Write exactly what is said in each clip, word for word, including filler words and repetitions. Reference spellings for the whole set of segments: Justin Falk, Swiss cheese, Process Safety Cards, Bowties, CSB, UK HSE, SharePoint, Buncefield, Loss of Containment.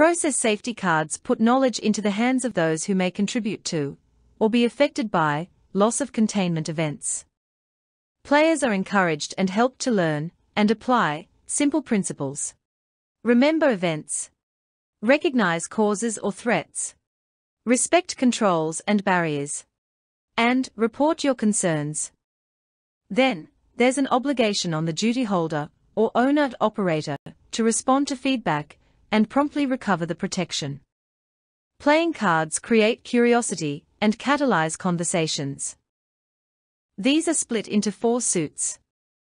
Process safety cards put knowledge into the hands of those who may contribute to, or be affected by, loss of containment events. Players are encouraged and helped to learn and apply simple principles. Remember events. Recognize causes or threats. Respect controls and barriers. And report your concerns. Then, there's an obligation on the duty holder or owner-operator to respond to feedback and promptly recover the protection. Playing cards create curiosity and catalyze conversations. These are split into four suits: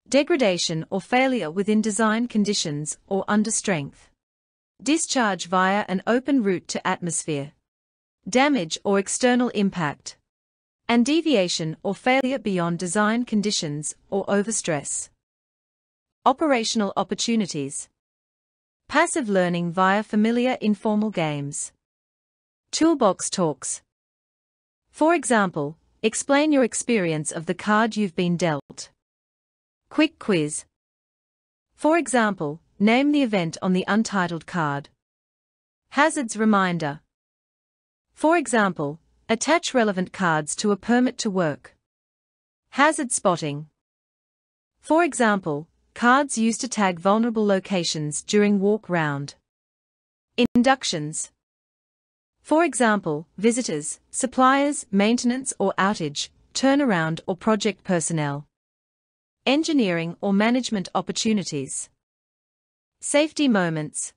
degradation or failure within design conditions or under strength, discharge via an open route to atmosphere, damage or external impact, and deviation or failure beyond design conditions or overstress. Operational opportunities. Passive learning via familiar informal games. Toolbox talks. For example, explain your experience of the card you've been dealt. Quick quiz. For example, name the event on the untitled card. Hazards reminder. For example, attach relevant cards to a permit to work. Hazard spotting. For example, cards used to tag vulnerable locations during walk round. Inductions. For example, visitors, suppliers, maintenance or outage, turnaround or project personnel. Engineering or management opportunities. Safety moments.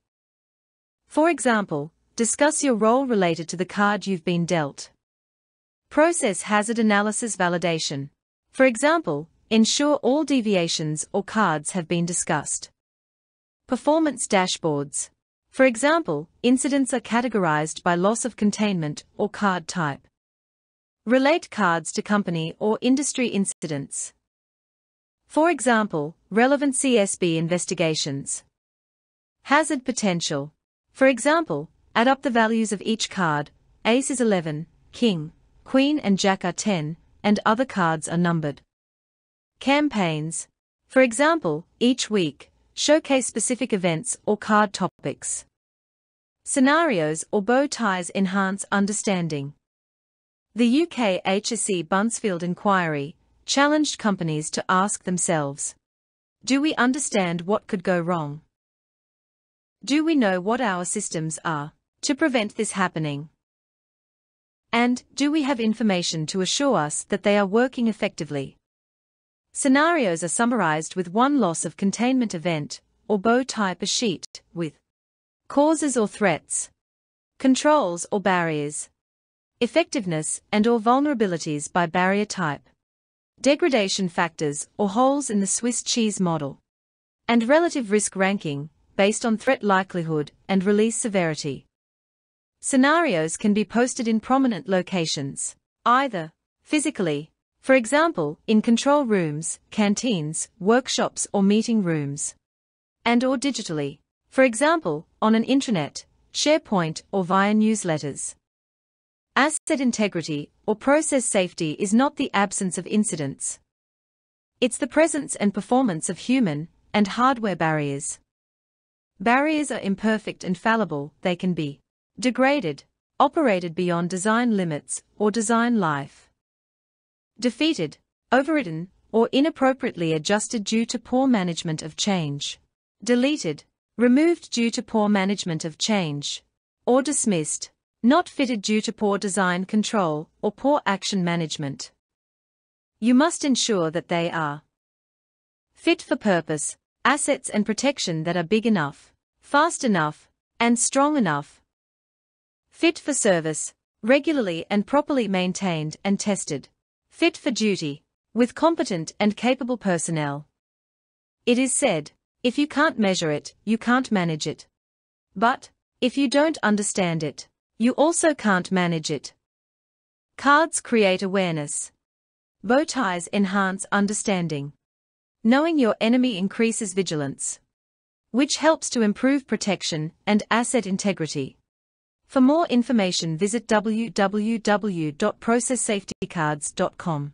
For example, discuss your role related to the card you've been dealt. Process hazard analysis validation. For example, ensure all deviations or cards have been discussed. Performance dashboards. For example, incidents are categorized by loss of containment or card type. Relate cards to company or industry incidents. For example, relevant C S B investigations. Hazard potential. For example, add up the values of each card. Ace is eleven, King, Queen and Jack are ten, and other cards are numbered. Campaigns. For example, each week, showcase specific events or card topics. Scenarios or bow ties enhance understanding. The U K H S E Buncefield inquiry challenged companies to ask themselves, do we understand what could go wrong? Do we know what our systems are to prevent this happening? And do we have information to assure us that they are working effectively? Scenarios are summarized with one loss of containment event or bow type a sheet with causes or threats, controls or barriers, effectiveness and or vulnerabilities by barrier type, degradation factors or holes in the Swiss cheese model, and relative risk ranking based on threat likelihood and release severity. Scenarios can be posted in prominent locations, either physically, for example, in control rooms, canteens, workshops or meeting rooms, and or digitally, for example, on an intranet, SharePoint or via newsletters. Asset integrity or process safety is not the absence of incidents. It's the presence and performance of human and hardware barriers. Barriers are imperfect and fallible. They can be degraded, operated beyond design limits or design life, defeated, overridden, or inappropriately adjusted due to poor management of change, deleted, removed due to poor management of change, or dismissed, not fitted due to poor design control or poor action management. You must ensure that they are fit for purpose, assets and protection that are big enough, fast enough, and strong enough. Fit for service, regularly and properly maintained and tested. Fit for duty, with competent and capable personnel. It is said, if you can't measure it, you can't manage it. But, if you don't understand it, you also can't manage it. Cards create awareness. Bow ties enhance understanding. Knowing your enemy increases vigilance, which helps to improve protection and asset integrity. For more information, visit w w w dot process safety cards dot com.